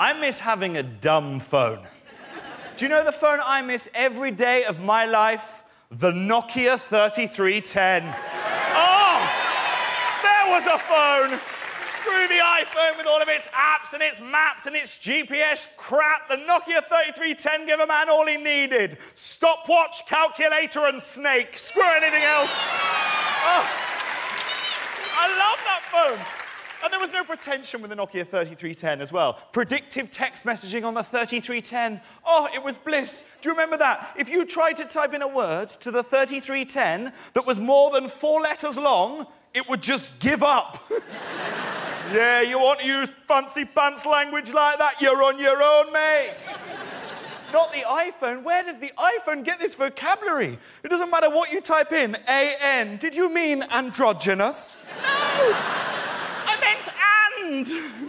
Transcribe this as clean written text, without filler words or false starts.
I miss having a dumb phone. Do you know the phone I miss every day of my life? The Nokia 3310. Oh! There was a phone! Screw the iPhone with all of its apps and its maps and its GPS crap. The Nokia 3310 gave a man all he needed. Stopwatch, calculator and snake. Screw anything else. Oh, I love that phone. And there was no pretension with the Nokia 3310 as well. Predictive text messaging on the 3310. Oh, it was bliss. Do you remember that? If you tried to type in a word to the 3310 that was more than 4 letters long, it would just give up. Yeah, you want to use fancy pants language like that? You're on your own, mate. Not the iPhone. Where does the iPhone get this vocabulary? It doesn't matter what you type in. A-N. Did you mean androgynous? No! I meant and.